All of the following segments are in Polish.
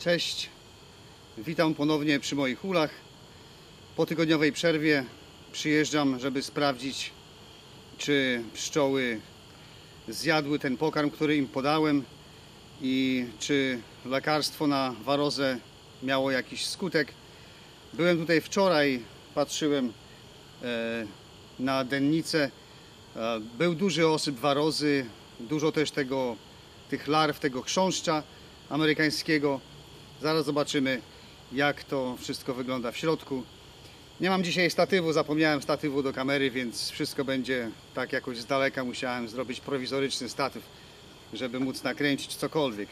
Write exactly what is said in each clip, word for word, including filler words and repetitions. Cześć, witam ponownie przy moich ulach. Po tygodniowej przerwie przyjeżdżam, żeby sprawdzić, czy pszczoły zjadły ten pokarm, który im podałem i czy lekarstwo na warozę miało jakiś skutek. Byłem tutaj wczoraj, patrzyłem na dennicę. Był duży osyp warozy, dużo też tego, tych larw, tego chrząszcza amerykańskiego. Zaraz zobaczymy, jak to wszystko wygląda w środku. Nie mam dzisiaj statywu, zapomniałem statywu do kamery, więc wszystko będzie tak jakoś z daleka. Musiałem zrobić prowizoryczny statyw, żeby móc nakręcić cokolwiek.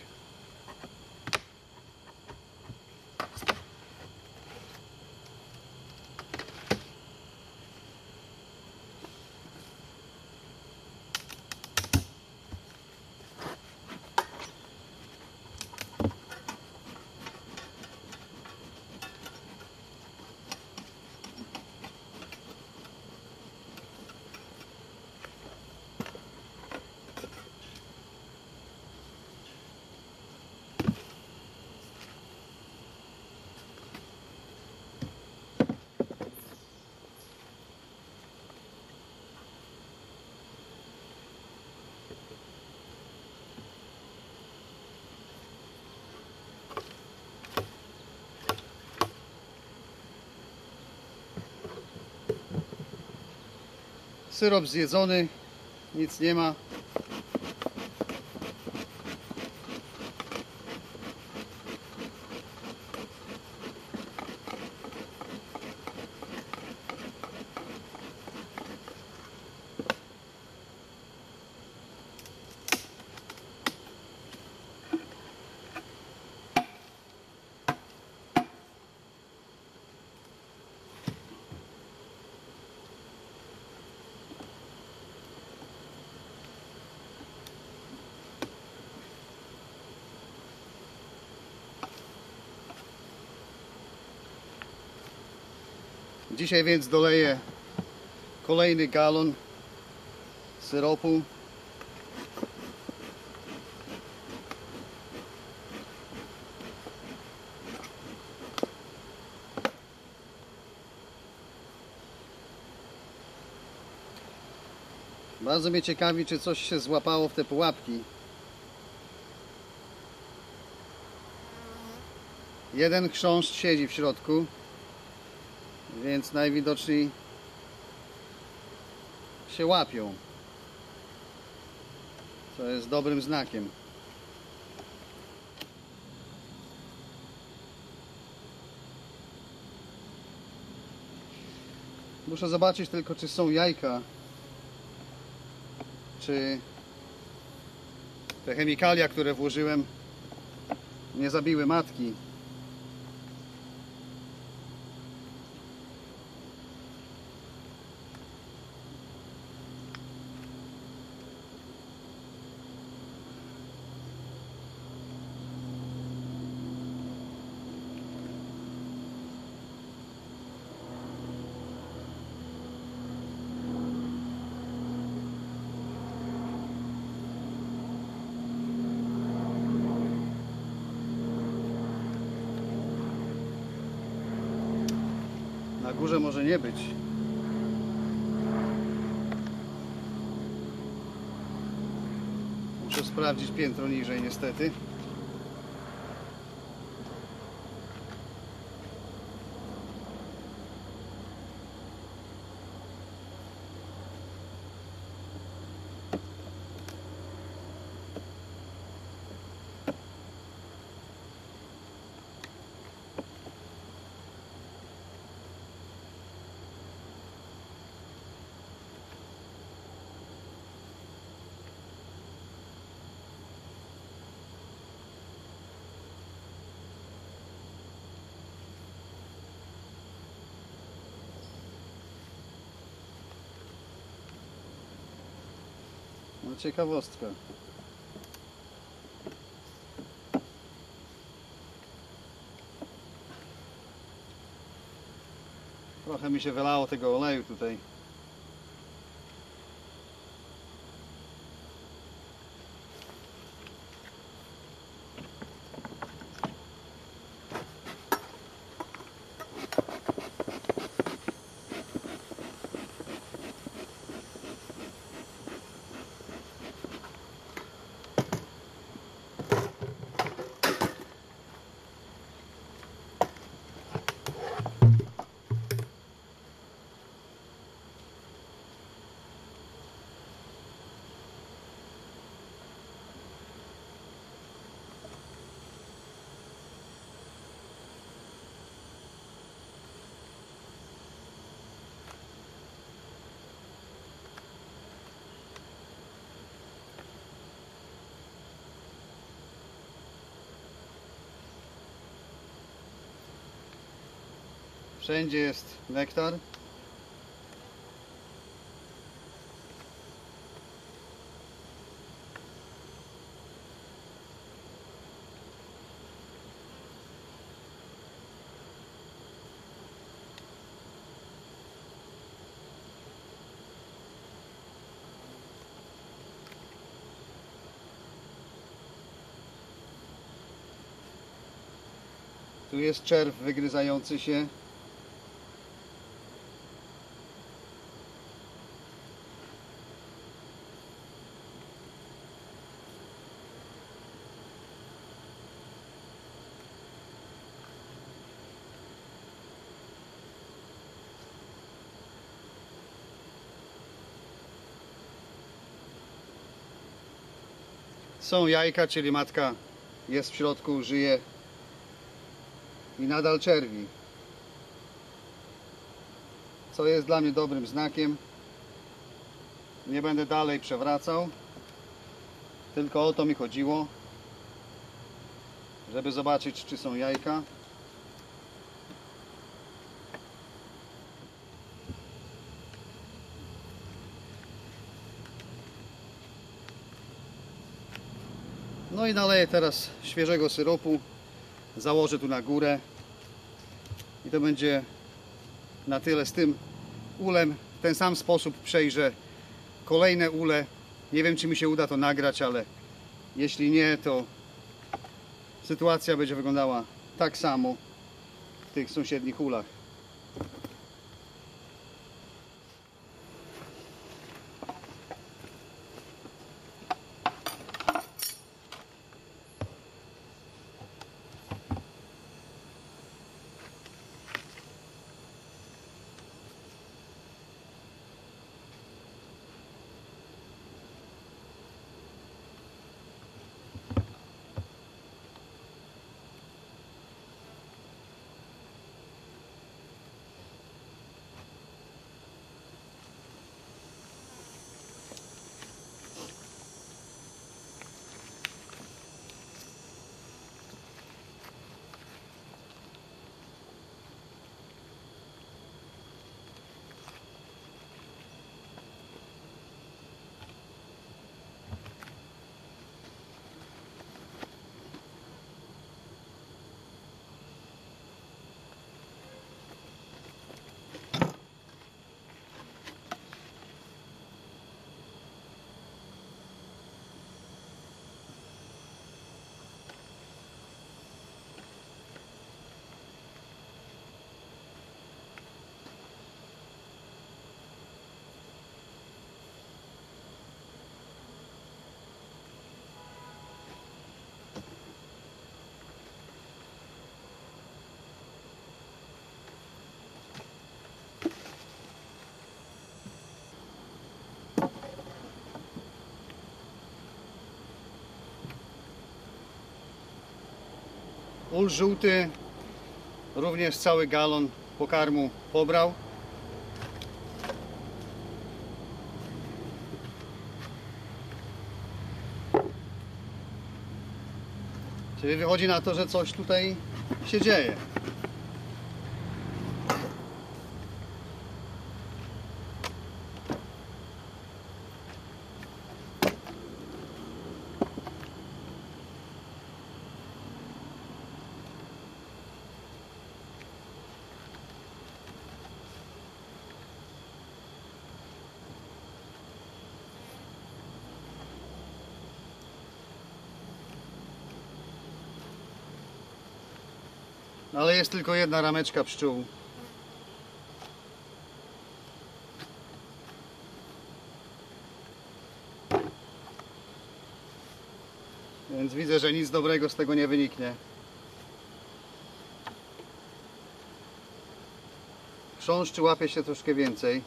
Syrop zjedzony, nic nie ma. Dzisiaj więc doleję kolejny galon syropu. Bardzo mnie ciekawi, czy coś się złapało w te pułapki. Jeden chrząszcz siedzi w środku. Więc najwidoczniej się łapią, co jest dobrym znakiem. Muszę zobaczyć tylko, czy są jajka, czy te chemikalia, które włożyłem, nie zabiły matki. Na górze może nie być. Muszę sprawdzić piętro niżej, niestety. No, ciekawostka. Trochę mi się wylało tego oleju tutaj. Wszędzie jest nektar. Tu jest czerw wygryzający się. Są jajka, czyli matka jest w środku, żyje i nadal czerwi, co jest dla mnie dobrym znakiem. Nie będę dalej przewracał, tylko o to mi chodziło, żeby zobaczyć, czy są jajka. No i naleję teraz świeżego syropu, założę tu na górę i to będzie na tyle z tym ulem. W ten sam sposób przejrzę kolejne ule. Nie wiem, czy mi się uda to nagrać, ale jeśli nie, to sytuacja będzie wyglądała tak samo w tych sąsiednich ulach. Ul żółty również cały galon pokarmu pobrał. Czyli wychodzi na to, że coś tutaj się dzieje. Ale jest tylko jedna rameczka pszczół. Więc widzę, że nic dobrego z tego nie wyniknie. Chrząszczy łapie się troszkę więcej.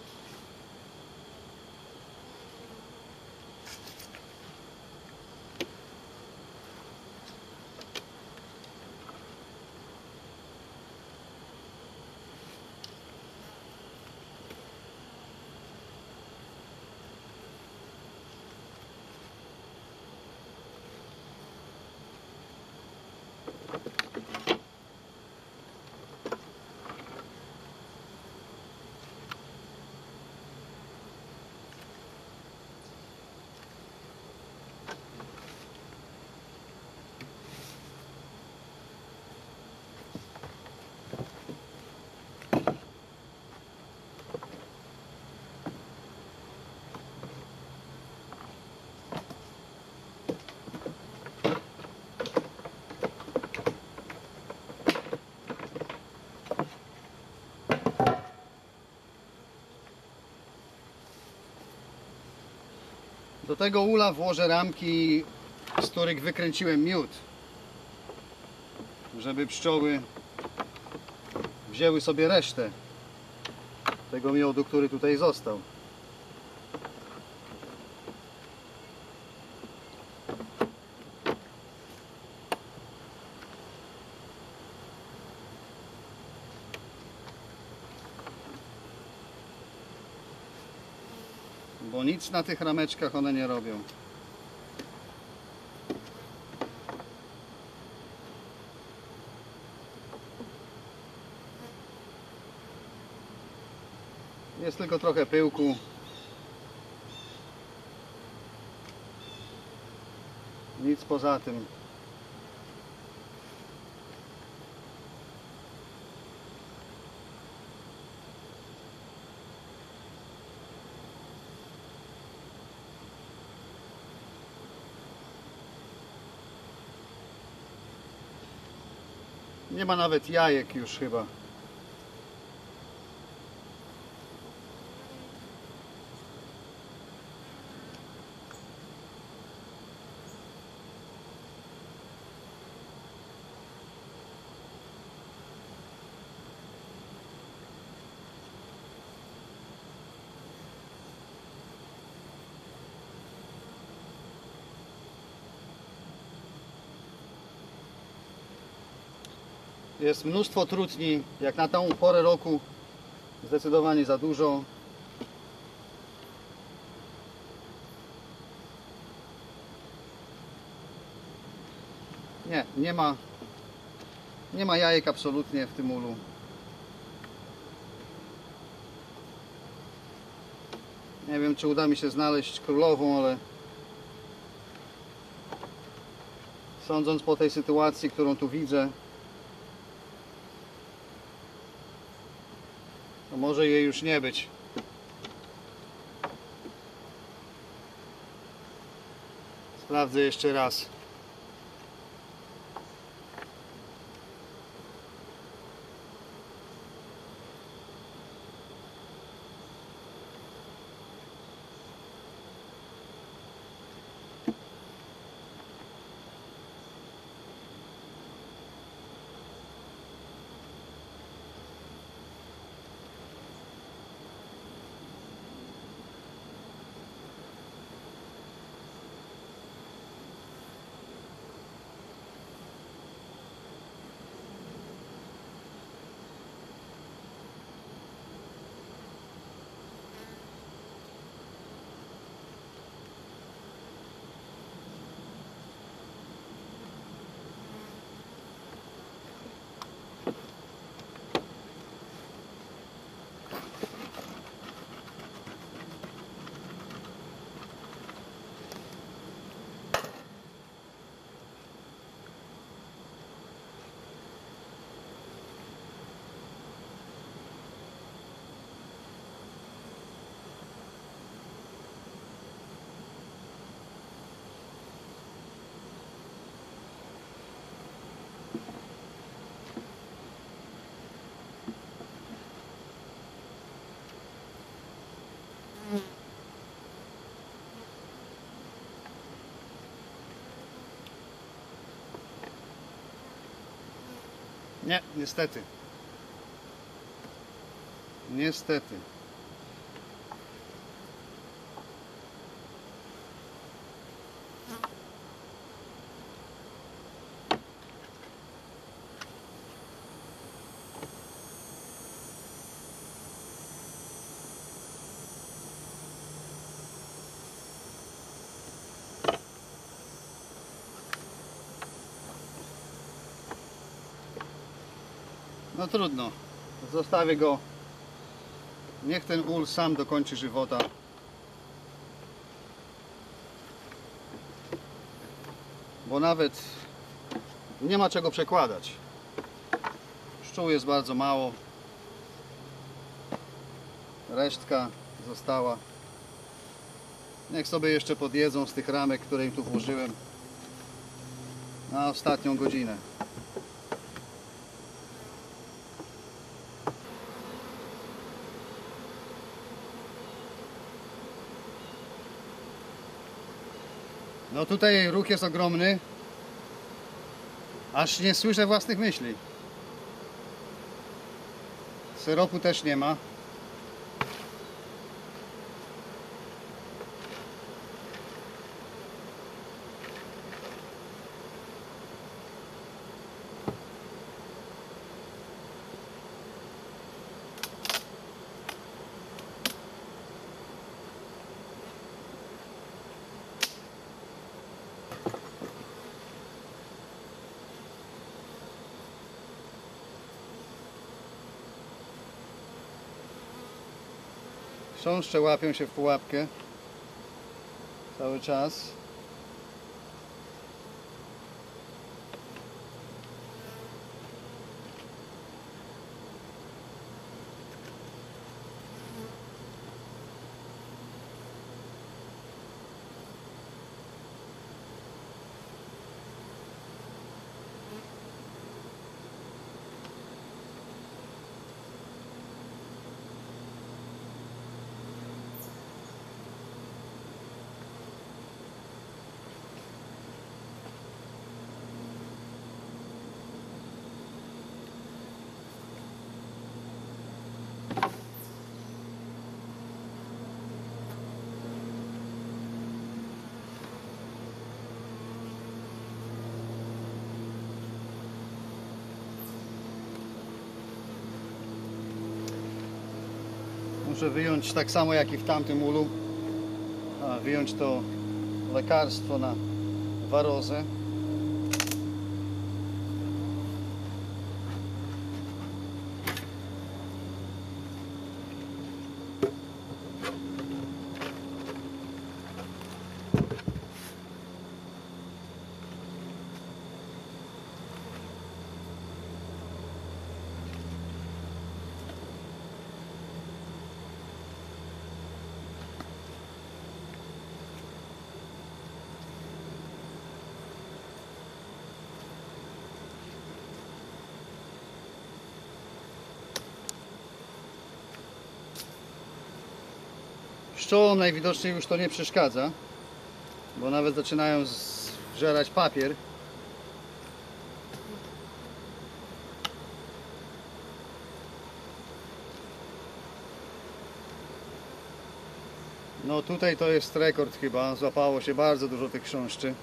Do tego ula włożę ramki, z których wykręciłem miód, żeby pszczoły wzięły sobie resztę tego miodu, który tutaj został. Bo nic na tych rameczkach one nie robią. Jest tylko trochę pyłku. Nic poza tym. Nie ma nawet jajek już chyba. Jest mnóstwo trutni, jak na tą porę roku, zdecydowanie za dużo. Nie, nie ma, nie ma jajek absolutnie w tym ulu. Nie wiem, czy uda mi się znaleźć królową, ale sądząc po tej sytuacji, którą tu widzę, może jej już nie być. Sprawdzę jeszcze raz. Nie, niestety. Niestety. No trudno, zostawię go, niech ten ul sam dokończy żywota. Bo nawet nie ma czego przekładać. Pszczół jest bardzo mało. Resztka została. Niech sobie jeszcze podjedzą z tych ramek, które im tu włożyłem na ostatnią godzinę. No tutaj ruch jest ogromny, aż nie słyszę własnych myśli. Syropu też nie ma. Chrząszcze łapią się w pułapkę cały czas. Muszę wyjąć tak samo jak i w tamtym ulu, a wyjąć to lekarstwo na warozę. Pszczołom najwidoczniej już to nie przeszkadza, bo nawet zaczynają zżerać papier. No tutaj to jest rekord chyba, złapało się bardzo dużo tych chrząszczy.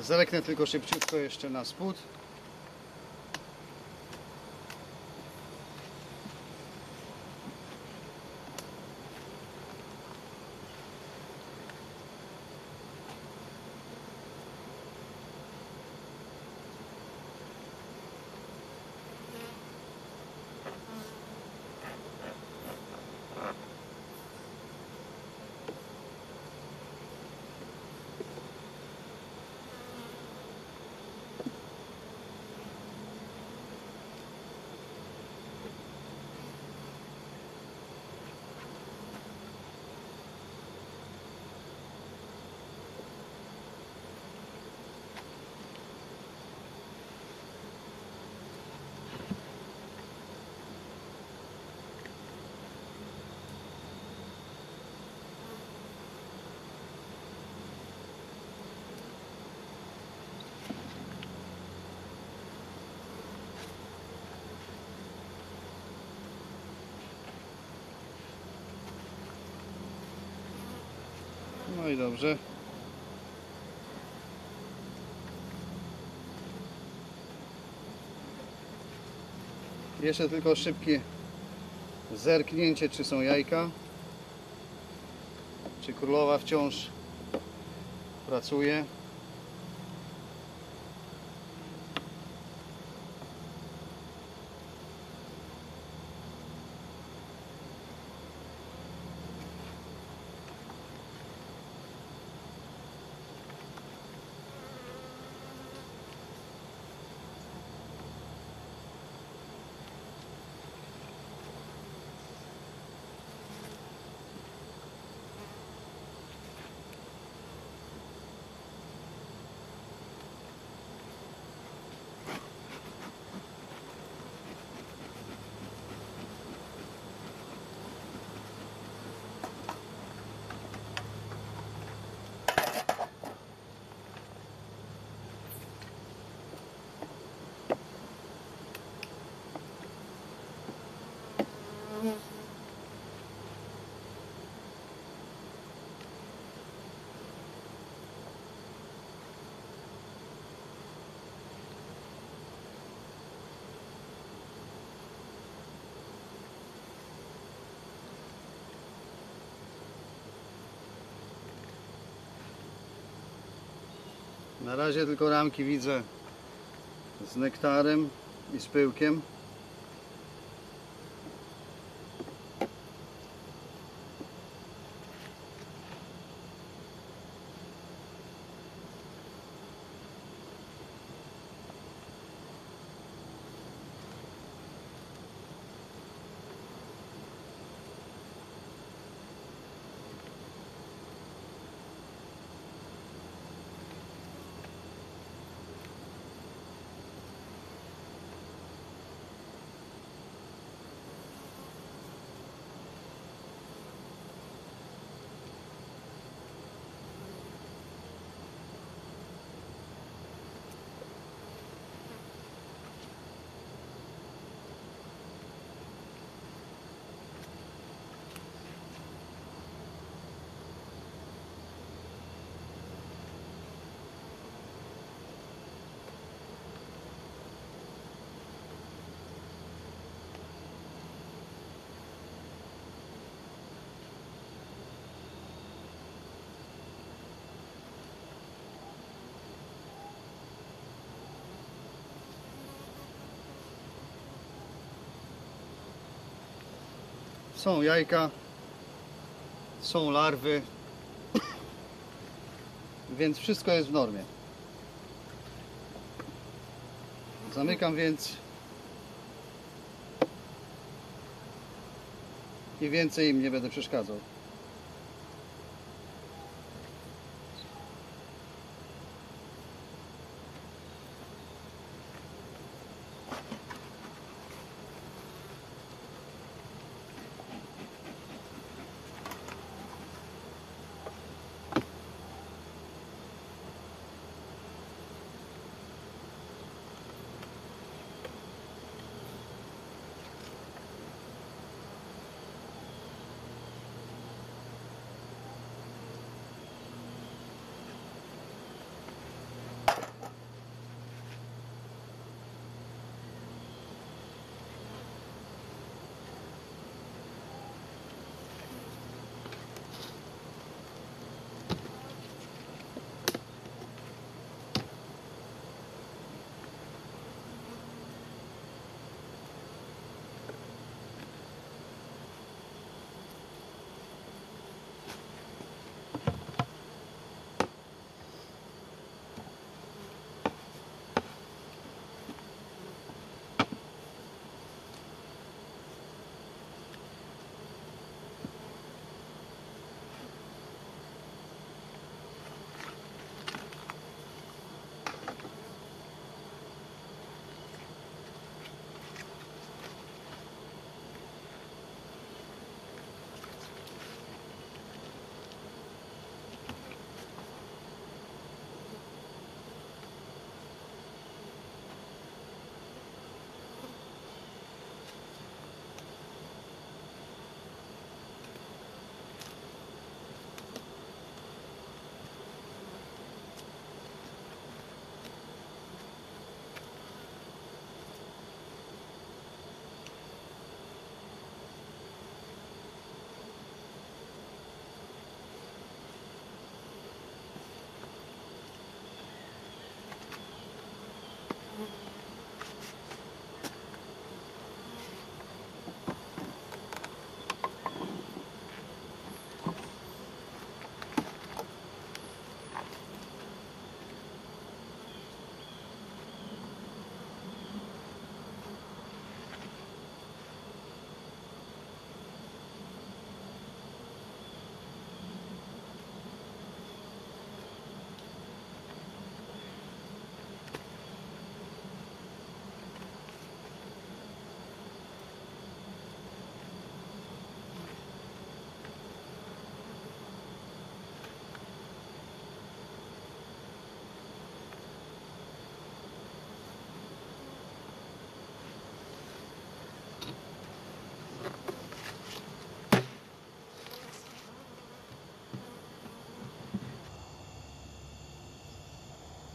Zerknę tylko szybciutko jeszcze na spód. No i dobrze. Jeszcze tylko szybkie zerknięcie, czy są jajka, czy królowa wciąż pracuje. Na razie tylko ramki widzę z nektarem i z pyłkiem. Są jajka, są larwy, więc wszystko jest w normie. Zamykam więc i więcej im nie będę przeszkadzał.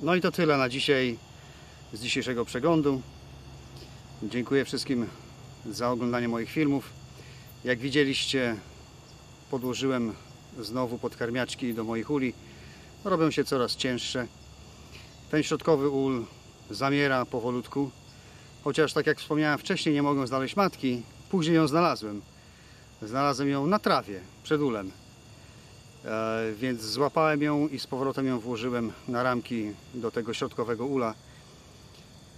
No i to tyle na dzisiaj z dzisiejszego przeglądu. Dziękuję wszystkim za oglądanie moich filmów. Jak widzieliście, podłożyłem znowu podkarmiaczki do moich uli. Robią się coraz cięższe. Ten środkowy ul zamiera powolutku. Chociaż, tak jak wspomniałem wcześniej, nie mogłem znaleźć matki. Później ją znalazłem. Znalazłem ją na trawie, przed ulem. E, więc złapałem ją i z powrotem ją włożyłem na ramki do tego środkowego ula.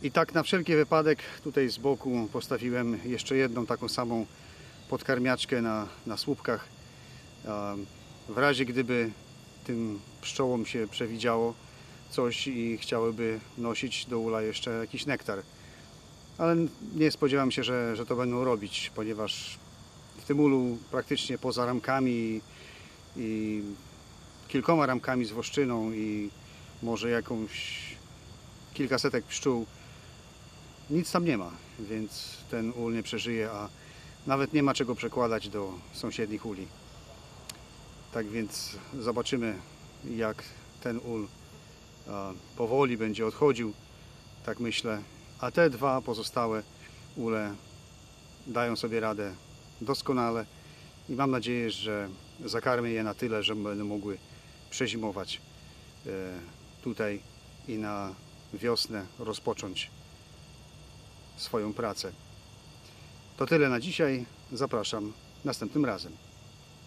I tak na wszelki wypadek tutaj z boku postawiłem jeszcze jedną taką samą podkarmiaczkę na, na słupkach. E, w razie gdyby tym pszczołom się przewidziało coś i chciałyby nosić do ula jeszcze jakiś nektar. Ale nie spodziewam się, że, że to będą robić, ponieważ w tym ulu praktycznie poza ramkami i, i kilkoma ramkami z woszczyną i może jakąś kilkasetek pszczół, nic tam nie ma, więc ten ul nie przeżyje, a nawet nie ma czego przekładać do sąsiednich uli. Tak więc zobaczymy, jak ten ul a, powoli będzie odchodził, tak myślę. A te dwa pozostałe ule dają sobie radę doskonale i mam nadzieję, że zakarmię je na tyle, że będą mogły przezimować tutaj i na wiosnę rozpocząć swoją pracę. To tyle na dzisiaj. Zapraszam następnym razem.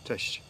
Cześć!